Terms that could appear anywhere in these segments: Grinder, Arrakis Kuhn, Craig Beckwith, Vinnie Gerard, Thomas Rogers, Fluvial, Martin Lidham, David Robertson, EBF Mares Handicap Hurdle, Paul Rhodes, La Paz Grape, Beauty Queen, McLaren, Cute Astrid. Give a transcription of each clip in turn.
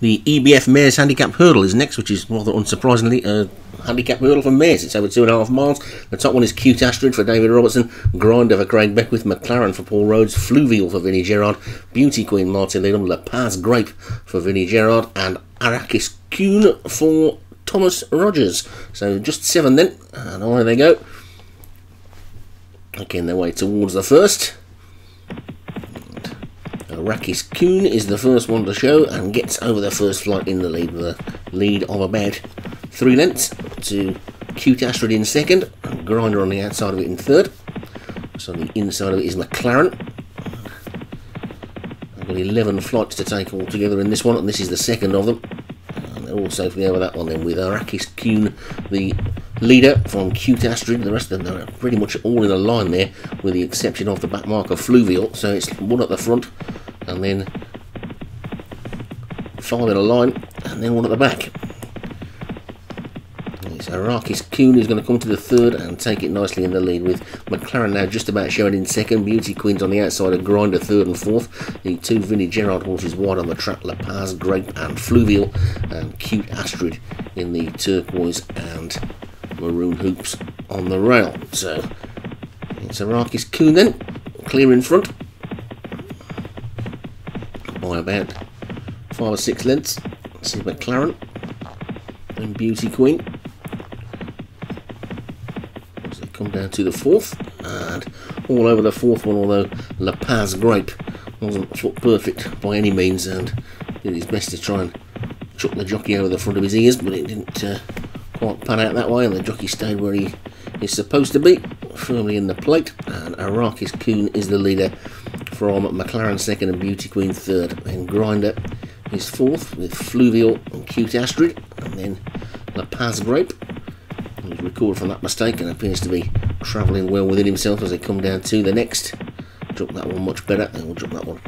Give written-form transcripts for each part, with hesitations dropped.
The EBF Mares Handicap Hurdle is next, which is rather unsurprisingly a handicap hurdle for mares. It's over 2.5 miles. The top one is Cute Astrid for David Robertson, Grinder for Craig Beckwith, McLaren for Paul Rhodes, Fluvial for Vinnie Gerard, Beauty Queen Martin Lidham, La Paz Grape for Vinnie Gerard, and Arrakis Kuhn for Thomas Rogers. So just 7 then, and away they go. Making their way towards the first. Arrakis Kuhn is the first one to show and gets over the first flight in the lead with a lead of about 3 lengths to Cute Astrid in second, Grinder on the outside of it in third. So on the inside of it is McLaren. I've got 11 flights to take all together in this one, and this is the second of them. And they're all safely over that one then, with Arrakis Kuhn the leader from Cute Astrid. The rest of them are pretty much all in a line there, with the exception of the back marker Fluvial, so it's one at the front, and then 5 in a line, and then 1 at the back. It's Arrakis Kuhn who's going to come to the third and take it nicely in the lead, with McLaren now just about showing in second, Beauty Queen's on the outside of Grinder third and fourth, the 2 Vinnie Gerard horses wide on the track, La Paz Grape and Fluvial, and Cute Astrid in the turquoise and maroon hoops on the rail. So it's Arrakis Kuhn then, clear in front by about 5 or 6 lengths. Let's see McLaren and Beauty Queen as they come down to the fourth, and all over the fourth one, although La Paz Grape wasn't perfect by any means and did his best to try and chuck the jockey over the front of his ears, but it didn't quite pan out that way, and the jockey stayed where he is supposed to be, firmly in the plate, and Arrakis Kuhn is the leader from McLaren second and Beauty Queen third, and Grinder is fourth with Fluvial and Cute Astrid, and then La Paz Grape, who's recovered from that mistake and appears to be travelling well within himself as they come down to the next. Drop that one much better, and we'll drop that one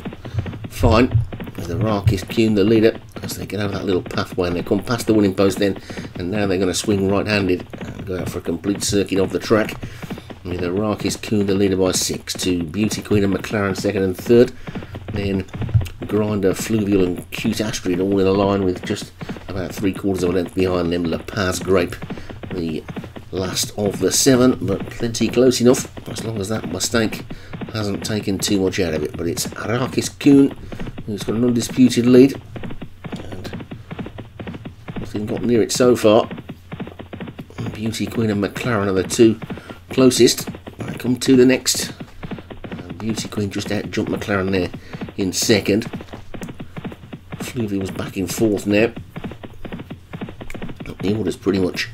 fine, with Arrakis Kuhn the leader as they get over that little pathway, and they come past the winning post then, and now they're going to swing right-handed and go out for a complete circuit of the track, with Arrakis Kuhn the leader by 6 to Beauty Queen and McLaren second and third, then Grinder, Fluvial and Cute Astrid all in a line with just about 3/4 of a length behind them, La Paz Grape the last of the 7, but plenty close enough as long as that mistake hasn't taken too much out of it. But it's Arrakis Kuhn who's got an undisputed lead, and nothing got near it so far. Beauty Queen and McLaren are the 2 closest. I come to the next. Beauty Queen just out jumped McLaren there in second. Fluvial was back in fourth now. The order's pretty much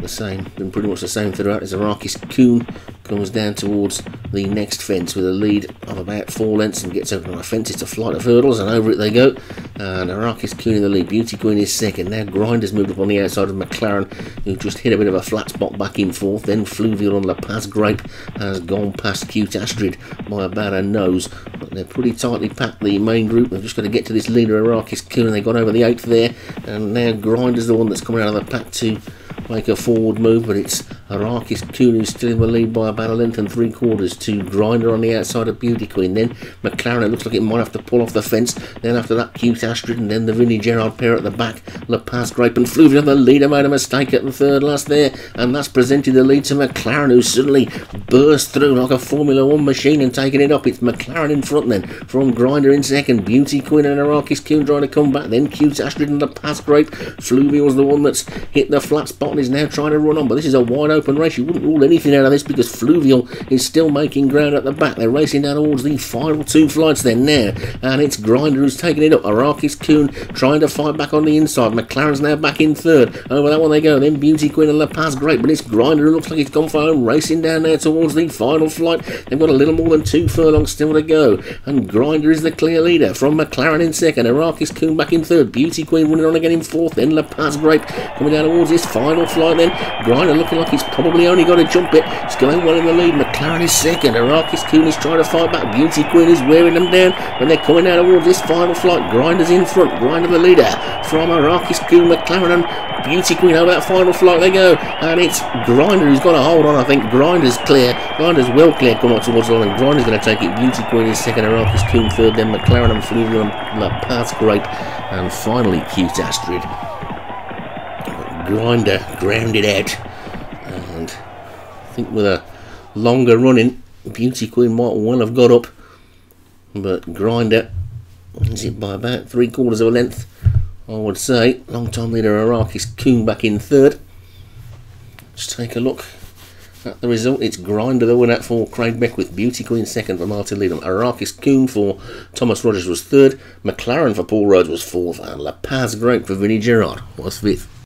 the same, been pretty much the same throughout, as Arrakis Kuhn comes down towards the next fence with a lead of about 4 lengths and gets over on a fence. It's a flight of hurdles, and over it they go, and Arrakis Kuhn in the lead, Beauty Queen is second. Now Grinder's moved up on the outside of McLaren, who just hit a bit of a flat spot back in fourth. Then Fluvial on La Paz Grape has gone past Cute Astrid by about a nose, but they're pretty tightly packed, the main group. They've just got to get to this leader Arrakis Kuhn, and they got over the 8th there, and now Grinder's the one that's coming out of the pack to make a forward move, but it's Arrakis Kuhn who's still in the lead by about a length and 3/4 to Grinder on the outside of Beauty Queen. Then McLaren, it looks like it might have to pull off the fence. Then after that, Cute Astrid, and then the Vinnie Gerard pair at the back, La Paz Grape and Fluvial. The leader made a mistake at the third last there, and that's presented the lead to McLaren, who suddenly burst through like a Formula 1 machine and taken it up. It's McLaren in front then, from Grinder in second, Beauty Queen and Arrakis Kuhn trying to come back, then Cute Astrid and La Paz Grape. Fluvial's the one that's hit the flat spot and is now trying to run on, but this is a wide open race. You wouldn't rule anything out of this, because Fluvial is still making ground at the back. They're racing down towards the final 2 flights then now, and it's Grinder who's taking it up. Arrakis Kuhn trying to fight back on the inside. McLaren's now back in third. Over that one they go, then Beauty Queen and La Paz Grape, but it's Grinder who looks like he's gone for home, racing down there towards the final flight. They've got a little more than 2 furlongs still to go, and Grinder is the clear leader from McLaren in second, Arrakis Kuhn back in third, Beauty Queen running on again in fourth, then La Paz Grape coming down towards his final fly then. Grinder looking like he's probably only got a jump bit. It's going well in the lead. McLaren is second. Arrakis Kuhn is trying to fight back. Beauty Queen is wearing them down. When they're coming out of this final flight, Grinder's in front. Grinder the leader from Arrakis Kuhn, McLaren and Beauty Queen. Over that final flight they go. And it's Grinder who's got a hold on, I think. Grinder's clear. Grinder's well clear. Come on towards the line. Grinder's going to take it. Beauty Queen is second. Arrakis Kuhn third. Then McLaren and Fluvial and La Paz Grape. And finally Cute Astrid. Grinder grounded out, and I think with a longer running, Beauty Queen might well have got up, but Grinder is it by about 3/4 of a length, I would say. Long time leader Arrakis Kuhn back in third. Let's take a look at the result. It's Grinder the winner for Craig Beckwith, Beauty Queen second for Martin Lidham, Arrakis Kuhn for Thomas Rogers was third, McLaren for Paul Rhodes was fourth, and La Paz Grape for Vinnie Gerard was fifth.